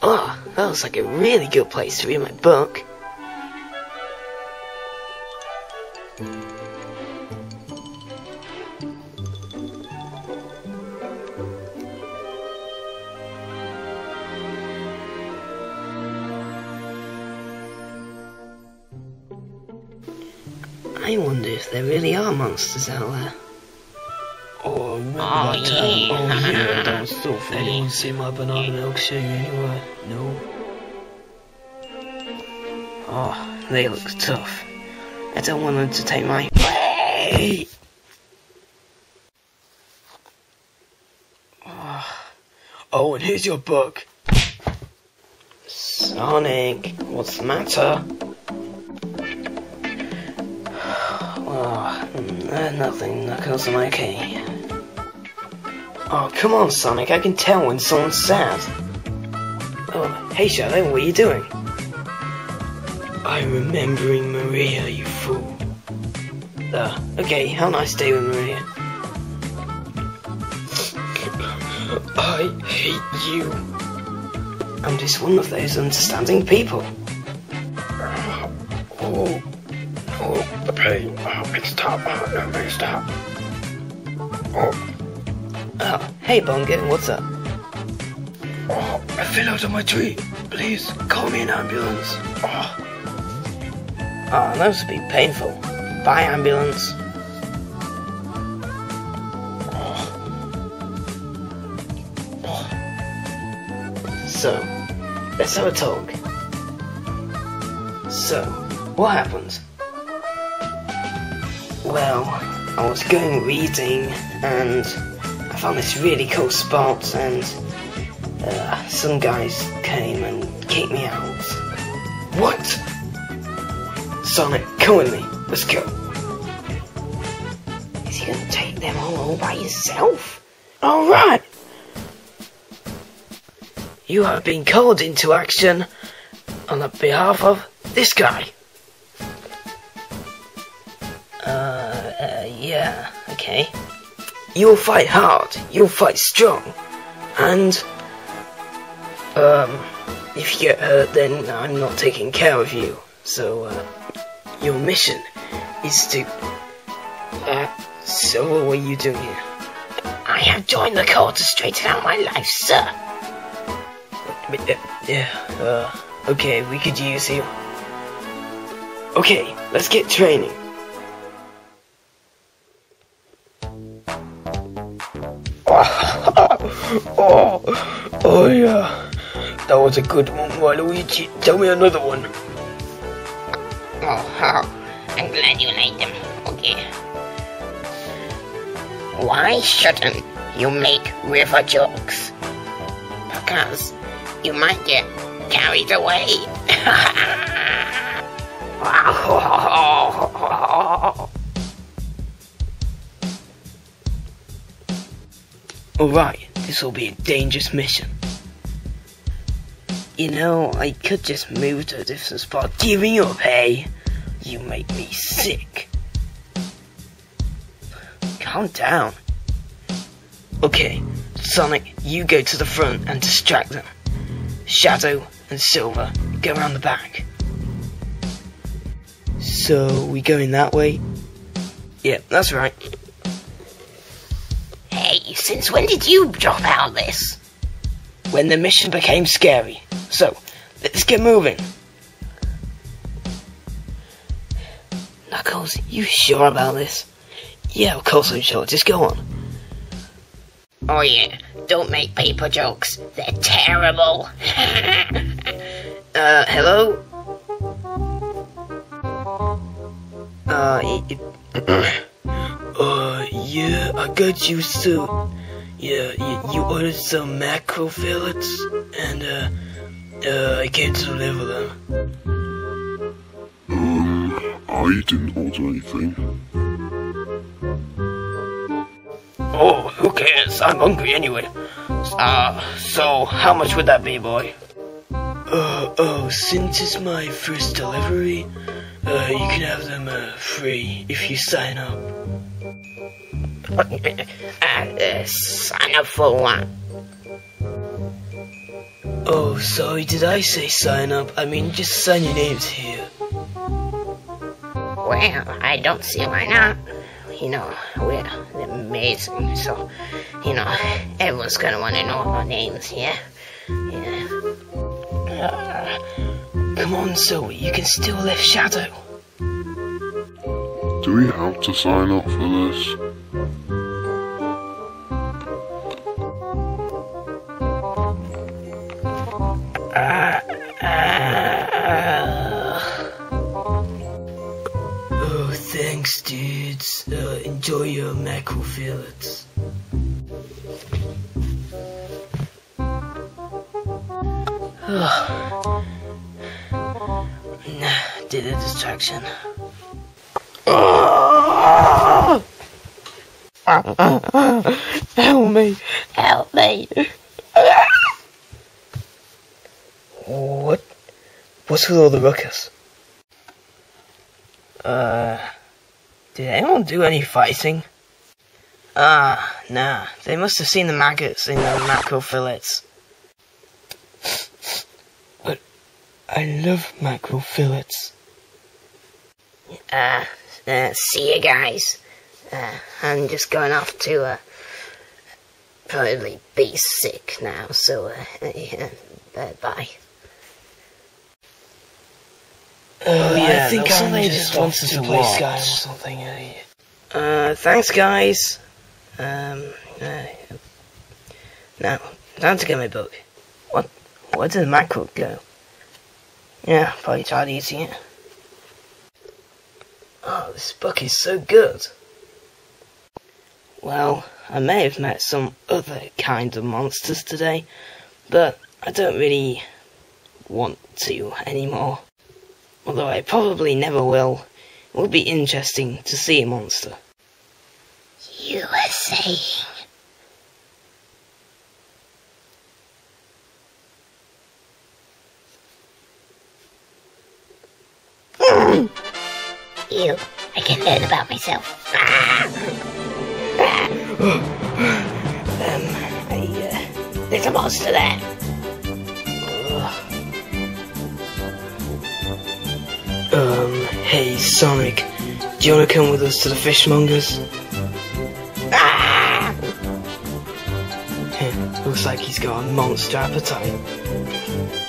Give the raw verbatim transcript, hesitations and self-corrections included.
Oh, that looks like a really good place to read my book. I wonder if there really are monsters out there. Or whether oh, that term, yeah. oh yeah, that was so funny. Anyone see my banana milkshake anywhere? No. Oh, they look tough. I don't want them to take my plate. Oh. oh, and here's your book. Sonic, what's the matter? Uh, nothing, Knuckles, I'm okay. Oh, come on, Sonic, I can tell when someone's sad. Oh, hey Shadow, what are you doing? I'm remembering Maria, you fool. Uh, okay, have a nice day with Maria. I hate you. I'm just one of those understanding people. Oh. Oh, pain. Oh, it's top. Oh, no, it's top. Oh. Oh, hey, Bonegain, what's up? Oh, I fell out of my tree. Please, call me an ambulance. Oh, oh that must be painful. Bye, ambulance. Oh. Oh. So, let's have a talk. So, what happened? Well, I was going reading and I found this really cool spot and uh, some guys came and kicked me out. What? Sonic, come with me. Let's go. Is he going to take them all, all by himself? Alright! You have been called into action on the behalf of this guy. Uh, uh, yeah, okay. You'll fight hard, you'll fight strong, and, um, if you get hurt, then I'm not taking care of you. So, uh, your mission is to, uh, so what are you doing here? I have joined the Corps to straighten out my life, sir. Yeah, uh, okay, we could use you. Okay, let's get training. Oh, oh yeah, that was a good one, Waluigi. Tell me another one. Oh, oh, I'm glad you like them. Okay. Why shouldn't you make river jokes? Because you might get carried away. All right. This will be a dangerous mission. You know, I could just move to a different spot. Giving up, hey? You make me sick. Calm down. Okay, Sonic, you go to the front and distract them. Shadow and Silver, go around the back. So, we going that way? Yeah, that's right. Since when did you drop out of this? When the mission became scary. So, let's get moving. Knuckles, you sure about this? Yeah, of course I'm sure. Just go on. Oh yeah, don't make paper jokes. They're terrible. uh, hello? Uh, it... Uh, yeah, I got you some, yeah, you, you ordered some mackerel fillets, and, uh, uh, I can't deliver them. Um, I didn't order anything. Oh, who cares? I'm hungry anyway. Uh, so, how much would that be, boy? Uh, oh, since it's my first delivery, uh, you can have them uh, free if you sign up. Uh, uh, sign up for what? Oh, sorry, did I say sign up? I mean, just sign your names here. Well, I don't see why not. You know, we're amazing, so, you know, everyone's gonna want to know our names, yeah? Yeah. Uh, come on, Zoe, you can still lift Shadow. Do we have to sign up for this? Uh, uh, oh, thanks, dudes. Uh, enjoy your mackerel fillets. Ugh. Nah, did a distraction. Oh! Help me! Help me! What? What's with all the ruckus? Uh, did anyone do any fighting? Ah, nah. They must have seen the maggots in the mackerel fillets. I love mackerel fillets. Uh, uh, see you guys. Uh, I'm just going off to, uh, probably be sick now, so, uh, yeah, uh, bye. Oh, yeah, I think I may just want to play Skyrim or something. Uh, thanks, guys. Um, uh, now, time to get my book. What? Where did the mackerel go? Yeah, probably tired eating it. Oh, this book is so good. Well, I may have met some other kind of monsters today, but I don't really want to anymore. Although I probably never will. It would be interesting to see a monster. You were saying... Ew, I can learn about myself. um, I, uh, there's a monster there. Um, hey Sonic, do you want to come with us to the fishmongers? Ah! Looks like he's got a monster appetite.